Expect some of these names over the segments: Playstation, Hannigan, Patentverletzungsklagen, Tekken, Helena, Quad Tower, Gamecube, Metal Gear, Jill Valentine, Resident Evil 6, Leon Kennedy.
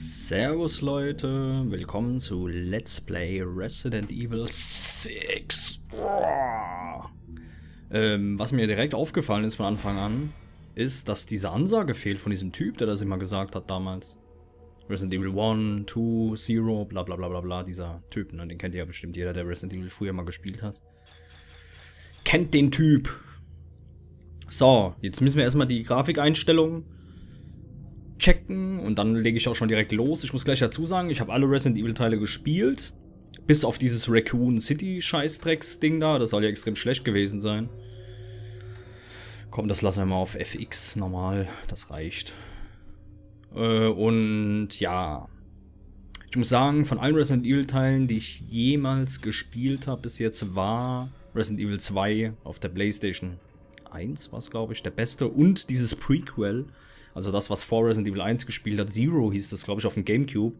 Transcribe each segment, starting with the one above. Servus Leute, willkommen zu Let's Play Resident Evil 6. Was mir direkt aufgefallen ist von Anfang an, ist, dass diese Ansage fehlt von diesem Typ, der das immer gesagt hat damals. Resident Evil 1, 2, 0, bla bla bla bla bla, dieser Typ, ne? Den kennt ja bestimmt jeder, der Resident Evil früher mal gespielt hat. Kennt den Typ! So, jetzt müssen wir erstmal die Grafikeinstellungen checken und dann lege ich auch schon direkt los. Ich muss gleich dazu sagen, ich habe alle Resident Evil Teile gespielt, bis auf dieses Raccoon City Scheißdrecks Ding da, das soll ja extrem schlecht gewesen sein. Komm, das lassen wir mal auf FX normal, das reicht. Und ja, ich muss sagen, von allen Resident Evil Teilen, die ich jemals gespielt habe bis jetzt, war Resident Evil 2 auf der Playstation 1 war es, glaube ich, der beste, und dieses Prequel. Also das, was vor Resident Evil 1 gespielt hat, Zero hieß das, glaube ich, auf dem Gamecube.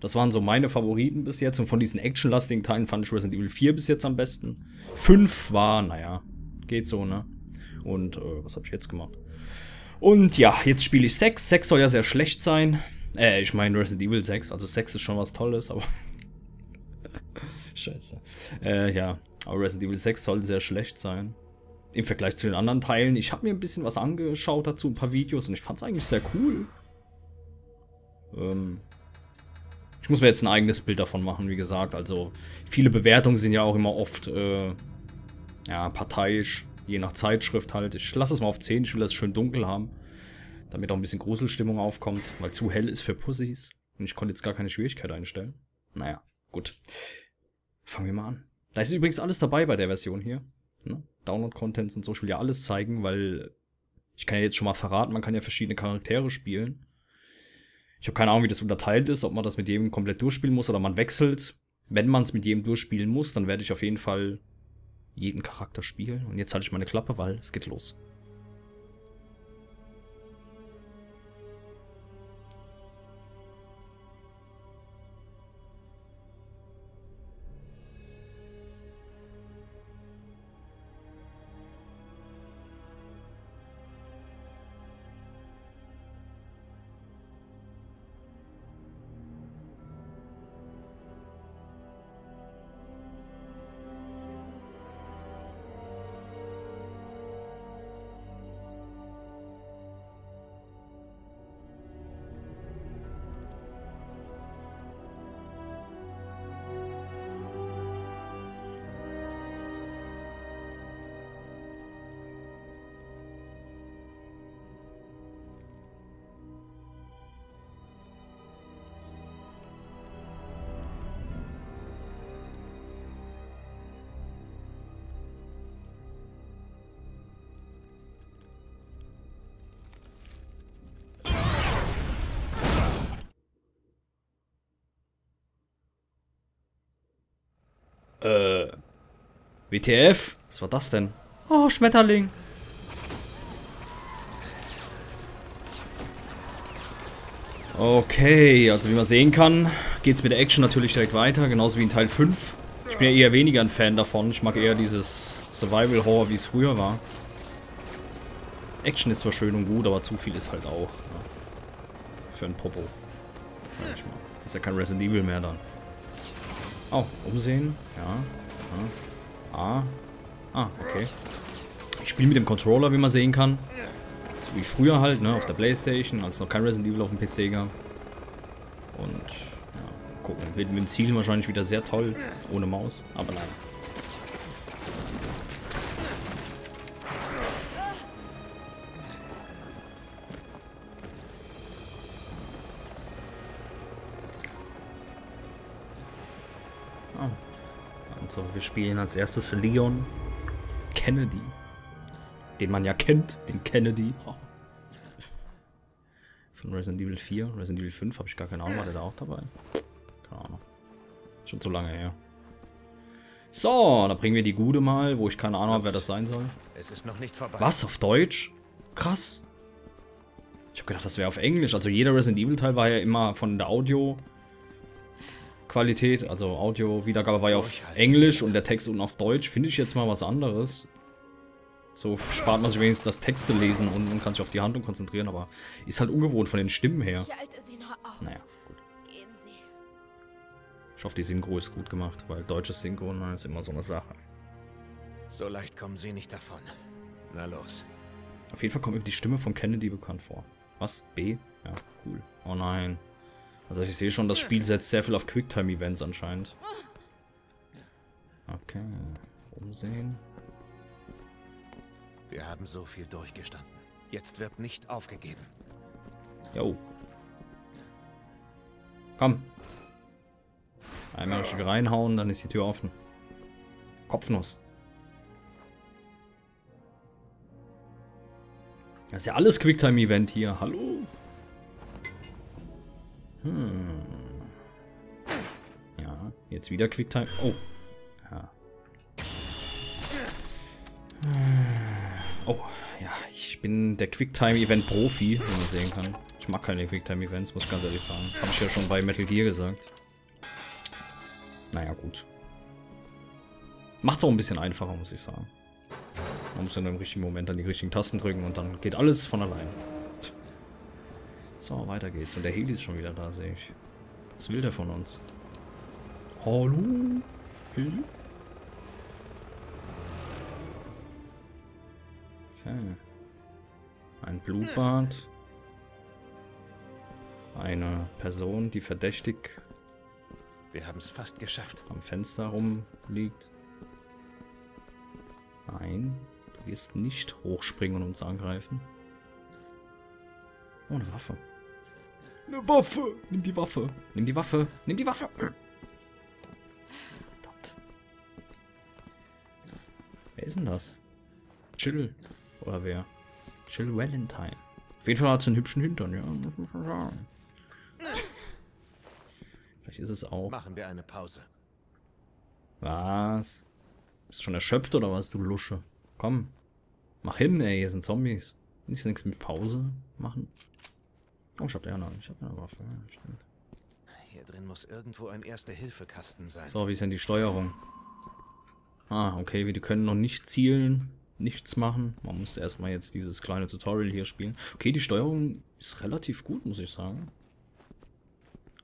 Das waren so meine Favoriten bis jetzt. Und von diesen actionlastigen Teilen fand ich Resident Evil 4 bis jetzt am besten. 5 war, naja, geht so, ne? Und was habe ich jetzt gemacht? Und ja, jetzt spiele ich 6. 6 soll ja sehr schlecht sein. Ich meine Resident Evil 6. Also 6 ist schon was Tolles, aber... Scheiße. Ja, aber Resident Evil 6 soll sehr schlecht sein. Im Vergleich zu den anderen Teilen. Ich habe mir ein bisschen was angeschaut dazu, ein paar Videos, und ich fand es eigentlich sehr cool. Ich muss mir jetzt ein eigenes Bild davon machen, wie gesagt. Also viele Bewertungen sind ja auch immer oft ja, parteiisch, je nach Zeitschrift halt. Ich lasse es mal auf 10, ich will das schön dunkel haben, damit auch ein bisschen Gruselstimmung aufkommt, weil zu hell ist für Pussys. Und ich konnte jetzt gar keine Schwierigkeit einstellen. Naja, gut. Fangen wir mal an. Da ist übrigens alles dabei bei der Version hier. Ne? Download-Contents und so, ich will ja alles zeigen, weil ich kann ja jetzt schon mal verraten, man kann ja verschiedene Charaktere spielen. Ich habe keine Ahnung, wie das unterteilt ist, ob man das mit jedem komplett durchspielen muss oder man wechselt. Wenn man es mit jedem durchspielen muss, dann werde ich auf jeden Fall jeden Charakter spielen. Und jetzt halte ich meine Klappe, weil es geht los. WTF? Was war das denn? Oh, Schmetterling. Okay, also wie man sehen kann, geht's mit der Action natürlich direkt weiter, genauso wie in Teil 5. Ich bin ja eher weniger ein Fan davon. Ich mag eher dieses Survival-Horror, wie es früher war. Action ist zwar schön und gut, aber zu viel ist halt auch. Ja. Für ein Popo. Sag ich mal. Ist ja kein Resident Evil mehr dann. Oh, umsehen. Ja. Ah, okay. Ich spiele mit dem Controller, wie man sehen kann. So wie früher halt, ne? Auf der Playstation, als es noch kein Resident Evil auf dem PC gab. Und, ja, gucken. Wird mit dem Ziel wahrscheinlich wieder sehr toll. Ohne Maus, aber nein. So, wir spielen als erstes Leon Kennedy, den man ja kennt, den Kennedy. Oh. Von Resident Evil 4, Resident Evil 5 habe ich gar keine Ahnung, war der da auch dabei? Keine Ahnung. Schon zu lange her. So, da bringen wir die Gute mal, wo ich keine Ahnung habe, wer das sein soll. Es ist noch nicht vorbei. Was, auf Deutsch? Krass. Ich habe gedacht, das wäre auf Englisch. Also jeder Resident Evil Teil war ja immer von der Audio... Qualität, also Audio-Wiedergabe war ja auf Englisch und der Text unten auf Deutsch. Finde ich jetzt mal was anderes. So spart man sich wenigstens das Texte lesen und kann sich auf die Handlung konzentrieren, aber ist halt ungewohnt von den Stimmen her. Naja, gut. Ich hoffe, die Synchro ist gut gemacht, weil deutsches Synchron ist immer so eine Sache. So leicht kommen sie nicht davon. Na los. Auf jeden Fall kommt mir die Stimme von Kennedy bekannt vor. Was? B? Ja, cool. Oh nein. Also ich sehe schon, das Spiel setzt sehr viel auf Quicktime-Events anscheinend. Okay. Umsehen. Wir haben so viel durchgestanden. Jetzt wird nicht aufgegeben. Jo. Komm. Einmal reinhauen, dann ist die Tür offen. Kopfnuss. Das ist ja alles Quicktime-Event hier. Hallo? Hm. Ja, jetzt wieder Quicktime. Oh. Ja. Oh, ja, ich bin der Quicktime-Event-Profi, wie man sehen kann. Ich mag keine Quicktime-Events, muss ich ganz ehrlich sagen. Habe ich ja schon bei Metal Gear gesagt. Naja, gut. Macht's auch ein bisschen einfacher, muss ich sagen. Man muss in dem richtigen Moment dann die richtigen Tasten drücken und dann geht alles von allein. So, weiter geht's. Und der Heli ist schon wieder da, sehe ich. Was will der von uns? Hallo? Heli? Okay. Ein Blutbad. Eine Person, die verdächtig... Wir haben es fast geschafft. ...am Fenster rumliegt. Nein. Du wirst nicht hochspringen und uns angreifen. Oh, eine Waffe. Eine Waffe! Nimm die Waffe! Nimm die Waffe! Nimm die Waffe! Verdammt. Wer ist denn das? Jill. Oder wer? Jill Valentine. Auf jeden Fall hat sie einen hübschen Hintern, ja. Muss man schon sagen. Vielleicht ist es auch. Machen wir eine Pause. Was? Bist du schon erschöpft oder was, du Lusche? Komm. Mach hin, ey, hier sind Zombies. Willst du nichts mit Pause machen? Oh, ich hab ja noch. Ich hab ja eine Waffe. Ja, stimmt. Hier drin muss irgendwo ein Erste-Hilfe-Kasten sein. So, wie ist denn die Steuerung? Ah, okay, wir können noch nicht zielen, nichts machen. Man muss erstmal jetzt dieses kleine Tutorial hier spielen. Okay, die Steuerung ist relativ gut, muss ich sagen.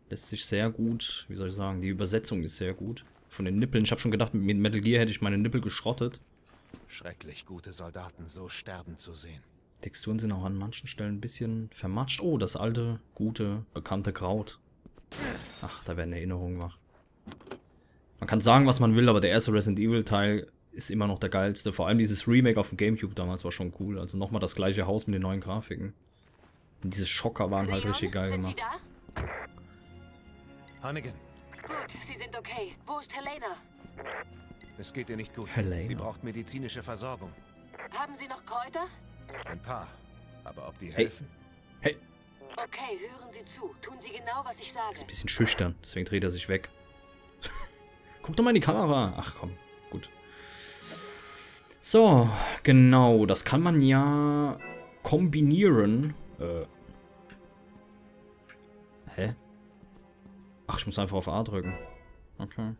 Lässt sich sehr gut, wie soll ich sagen, die Übersetzung ist sehr gut. Von den Nippeln, ich habe schon gedacht, mit Metal Gear hätte ich meine Nippel geschrottet. Schrecklich gute Soldaten so sterben zu sehen. Texturen sind auch an manchen Stellen ein bisschen vermatscht. Oh, das alte, gute, bekannte Kraut. Ach, da werden Erinnerungen wach. Man kann sagen, was man will, aber der erste Resident Evil Teil ist immer noch der geilste. Vor allem dieses Remake auf dem Gamecube damals war schon cool. Also nochmal das gleiche Haus mit den neuen Grafiken. Und diese Schocker waren halt richtig geil gemacht. Hannigan. Gut, Sie sind okay. Wo ist Helena? Es geht ihr nicht gut. Helena. Sie braucht medizinische Versorgung. Haben Sie noch Kräuter? Ein paar. Aber ob die helfen? Hey. Okay, hören Sie zu. Tun Sie genau, was ich sage. Ist ein bisschen schüchtern, deswegen dreht er sich weg. Guck doch mal in die Kamera. Ach komm, gut. So, genau. Das kann man ja kombinieren. Hä? Ach, ich muss einfach auf A drücken. Okay.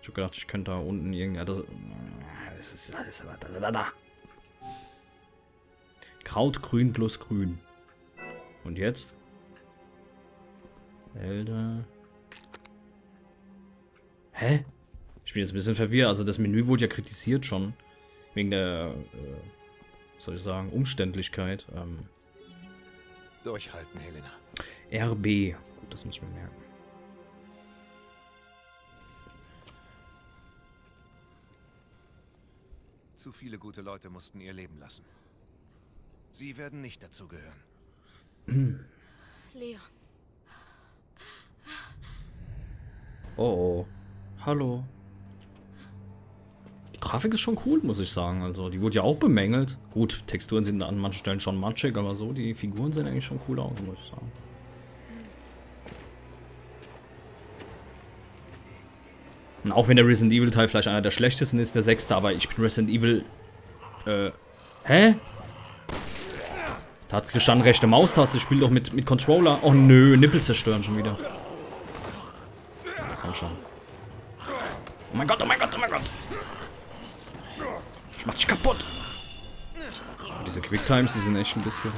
Ich hab gedacht, ich könnte da unten irgendein... Ja, das ist alles... Da. Krautgrün plus grün. Und jetzt? Wälder. Hä? Ich bin jetzt ein bisschen verwirrt. Also das Menü wurde ja kritisiert schon. Wegen der, was soll ich sagen, Umständlichkeit. Durchhalten, Helena. RB. Gut, das muss ich mir merken. Zu viele gute Leute mussten ihr Leben lassen. Sie werden nicht dazu gehören. Leon. Oh. Hallo. Die Grafik ist schon cool, muss ich sagen. Also, die wurde ja auch bemängelt. Gut, Texturen sind an manchen Stellen schon matschig, aber so, die Figuren sehen eigentlich schon cool aus, muss ich sagen. Und auch wenn der Resident Evil Teil vielleicht einer der schlechtesten ist, der sechste, aber ich bin Resident Evil... Hä? Da hat gestanden rechte Maustaste, ich spiele doch mit Controller. Oh nö, Nippel zerstören schon wieder. Komm schon. Oh mein Gott, oh mein Gott, oh mein Gott. Ich mach dich kaputt. Und diese Quicktimes, die sind echt ein bisschen...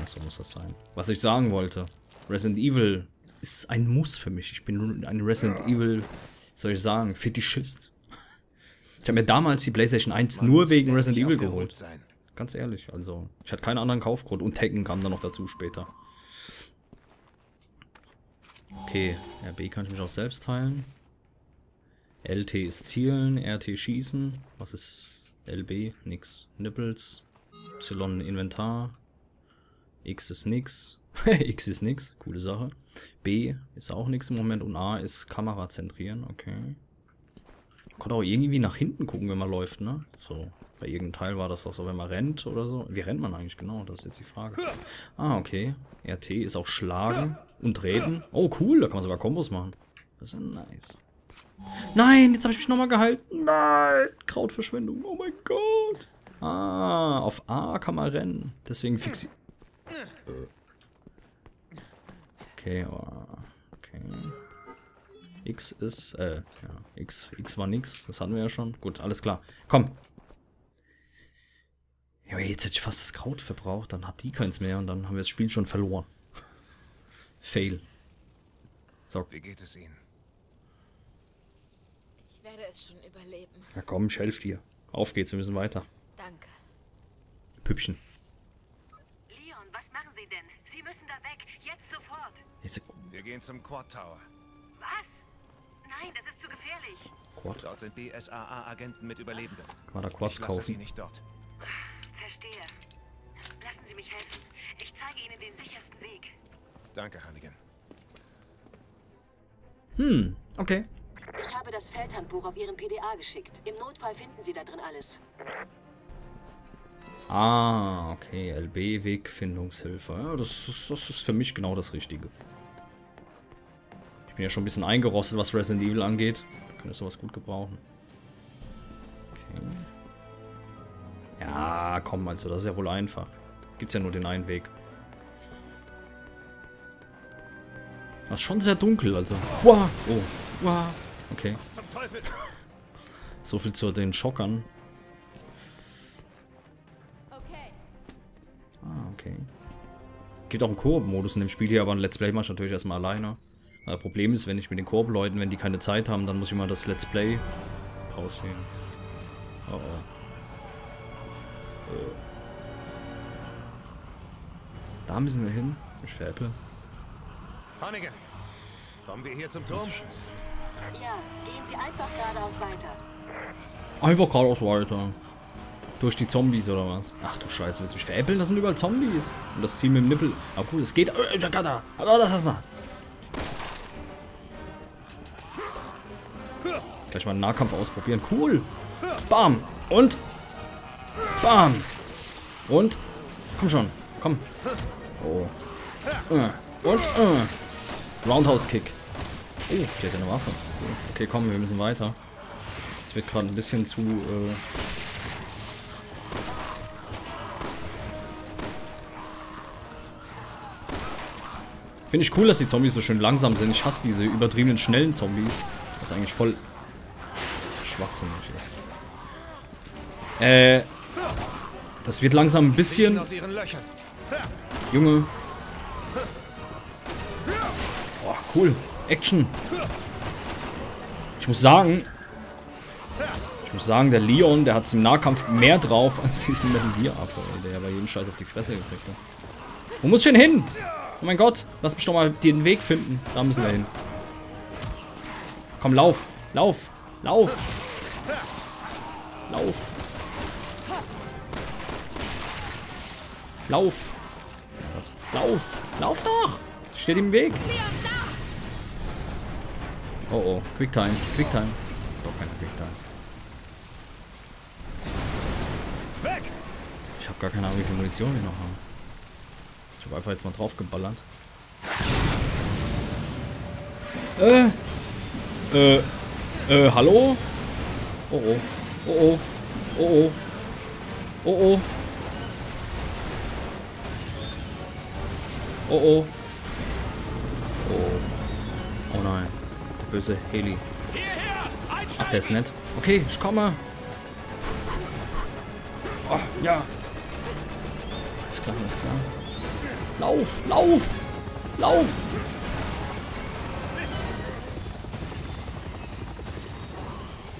Ja, so muss das sein. Was ich sagen wollte. Resident Evil ist ein Muss für mich. Ich bin ein Resident Evil, soll ich sagen, Fetischist. Ich habe mir damals die Playstation 1 nur wegen Resident Evil geholt. Ganz ehrlich, also ich hatte keinen anderen Kaufgrund. Und Tekken kam dann noch dazu später. Okay, RB kann ich mich auch selbst teilen. LT ist Zielen, RT Schießen. Was ist LB? Nix. Nipples. Y Inventar. X ist nix. X ist nix, coole Sache. B ist auch nix im Moment und A ist Kamera zentrieren, okay. Man konnte auch irgendwie nach hinten gucken, wenn man läuft, ne? So, bei irgendeinem Teil war das doch so, wenn man rennt oder so. Wie rennt man eigentlich genau? Das ist jetzt die Frage. Ah, okay. RT ist auch Schlagen und Reden. Oh, cool, da kann man sogar Kombos machen. Das ist ja nice. Nein, jetzt habe ich mich nochmal gehalten. Nein, Krautverschwendung, oh mein Gott. Ah, auf A kann man rennen. Deswegen fixiert. Okay, okay. X ist, ja, X war nix, das hatten wir ja schon. Gut, alles klar. Komm! Ja, jetzt hätte ich fast das Kraut verbraucht, dann hat die keins mehr und dann haben wir das Spiel schon verloren. Fail. So. Wie geht es Ihnen? Ich werde es schon überleben. Na komm, ich helfe dir. Auf geht's, wir müssen weiter. Danke. Püppchen. Wir gehen zum Quad Tower. Was? Nein, das ist zu gefährlich. Quad? Dort sind BSAA-Agenten mit Überlebenden. Kann man da Quads kaufen? Ich lasse sie nicht dort. Verstehe. Lassen Sie mich helfen. Ich zeige Ihnen den sichersten Weg. Danke, Hannigan. Hm, okay. Ich habe das Feldhandbuch auf Ihren PDA geschickt. Im Notfall finden Sie da drin alles. Ah, okay. LB, Wegfindungshilfe. Ja, das ist für mich genau das Richtige. Ich bin ja schon ein bisschen eingerostet, was Resident Evil angeht. Da könnte ich sowas gut gebrauchen. Okay. Ja, komm, also das ist ja wohl einfach. Gibt's ja nur den einen Weg. Das ist schon sehr dunkel, also. Wow! Oh, wow! Okay. So viel zu den Schockern. Gibt auch einen Koop-Modus in dem Spiel hier, aber ein Let's Play mache ich natürlich erstmal alleine. Das Problem ist, wenn ich mit den Koop-Leuten, wenn die keine Zeit haben, dann muss ich mal das Let's Play rausnehmen. Oh oh. Da müssen wir hin, zum Schwertel. Hannigan, kommen wir hier zum Turm? Ja, gehen Sie einfach geradeaus weiter. Einfach geradeaus weiter. Durch die Zombies oder was? Ach du Scheiße, willst du mich veräppeln? Das sind überall Zombies. Und das Ziel mit dem Nippel. Ah cool, es geht. Gleich mal einen Nahkampf ausprobieren. Cool. Bam. Und. Bam. Und. Komm schon. Komm. Oh. Und. Roundhouse Kick. Oh, die hat ja eine Waffe. Okay, komm, wir müssen weiter. Es wird gerade ein bisschen zu. Finde ich cool, dass die Zombies so schön langsam sind. Ich hasse diese übertriebenen schnellen Zombies. Was eigentlich voll schwachsinnig ist. Das wird langsam ein bisschen... Junge. Oh, cool. Action. Ich muss sagen, der Leon, der hat es im Nahkampf mehr drauf, als diesen Metal Gear Affe, der ja bei jedem Scheiß auf die Fresse gekriegt hat. Wo muss ich denn hin? Oh mein Gott, lass mich doch mal den Weg finden. Da müssen wir hin. Komm, lauf. Lauf. Lauf. Lauf. Lauf. Lauf. Lauf doch. Steht im Weg. Oh, oh. Quicktime. Quicktime. Doch, keine Quicktime. Ich habe gar keine Ahnung, wie viel Munition wir noch haben. Ich habe einfach jetzt mal drauf geballert. Hallo? Oh oh. Oh oh. Oh oh. Oh oh. Oh oh. Oh. Oh nein. Der böse Heli. Ach, der ist nett. Okay, ich komme. Oh, ja. Ist klar, ist klar. Lauf, lauf, lauf.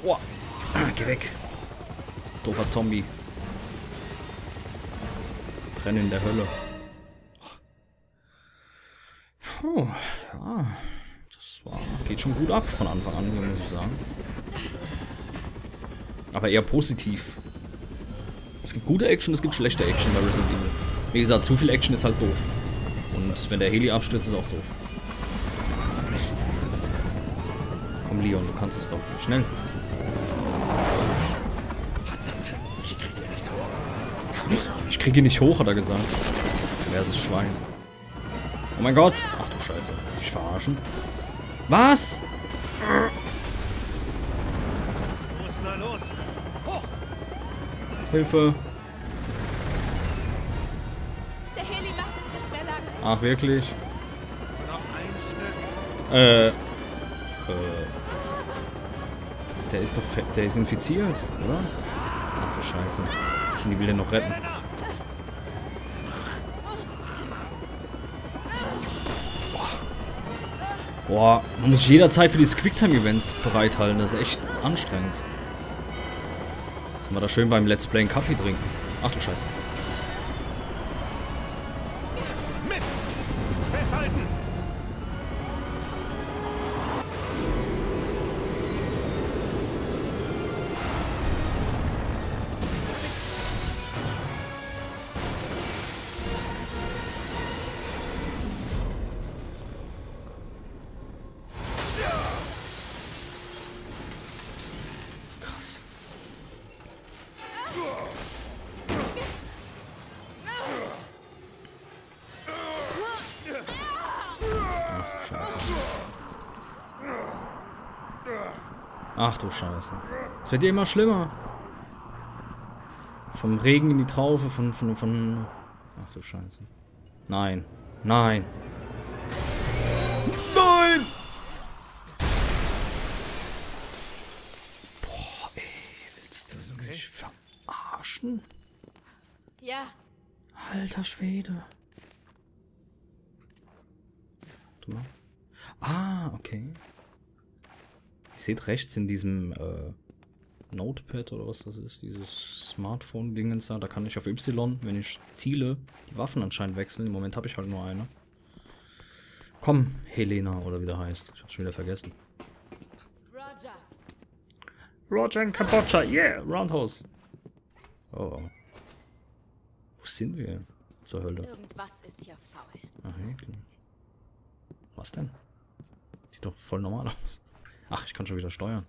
Boah. Geh weg. Doofer Zombie. Renn in der Hölle. Puh, ja. Das war, geht schon gut ab von Anfang an, muss ich sagen. Aber eher positiv. Es gibt gute Action, es gibt schlechte Action bei Resident Evil. Wie gesagt, zu viel Action ist halt doof. Und wenn der Heli abstürzt, ist auch doof. Komm Leon, du kannst es doch. Schnell. Verdammt, ich kriege ihn nicht hoch. Ich kriege ihn nicht hoch, hat er gesagt. Wer ist das Schwein? Oh mein Gott. Ach du Scheiße. Willst du mich verarschen? Was? Hilfe. Der Heli macht es nicht mehr lange. Ach, wirklich? Noch ein Stück. Der ist doch fett. Der ist infiziert, oder? Ach so Scheiße. Und die will den noch retten. Boah. Boah. Man muss sich jederzeit für diese Quicktime-Events bereithalten. Das ist echt anstrengend. Sind wir da schön beim Let's Play einen Kaffee trinken? Ach du Scheiße. Mist! Festhalten! Ach du Scheiße. Es wird ja immer schlimmer. Vom Regen in die Traufe, von... Ach du Scheiße. Nein. Nein. Nein! Boah, ey. Willst du mich verarschen? Ja. Alter Schwede. Warte mal. Ah, okay. Ihr seht rechts in diesem Notepad oder was das ist, dieses Smartphone-Dingens da, da kann ich auf Y, wenn ich ziele, die Waffen anscheinend wechseln. Im Moment habe ich halt nur eine. Komm, Helena oder wie der heißt. Ich hab's schon wieder vergessen. Roger. Roger in Kambodscha, yeah, Roundhouse. Oh. Wo sind wir? Zur Hölle. Irgendwas ist hier faul. Ach, okay. Was denn? Sieht doch voll normal aus. Ach, ich kann schon wieder steuern.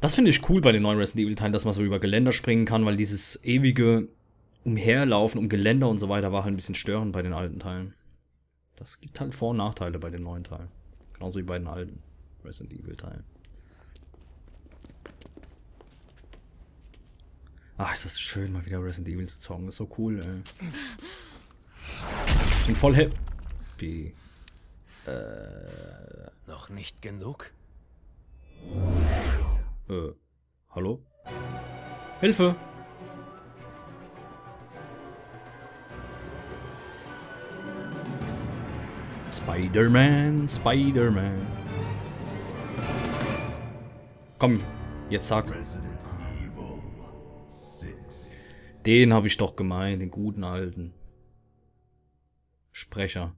Das finde ich cool bei den neuen Resident Evil Teilen, dass man so über Geländer springen kann, weil dieses ewige Umherlaufen um Geländer und so weiter war halt ein bisschen störend bei den alten Teilen. Das gibt halt Vor- und Nachteile bei den neuen Teilen. Genauso wie bei den alten Resident Evil Teilen. Ach, ist das schön, mal wieder Resident Evil zu zocken. Das ist so cool, ey. Ich bin voll happy. Noch nicht genug? Hallo? Hilfe! Spider-Man, Spider-Man. Komm, jetzt sag. Resident Evil 6. Den habe ich doch gemeint, den guten alten Sprecher.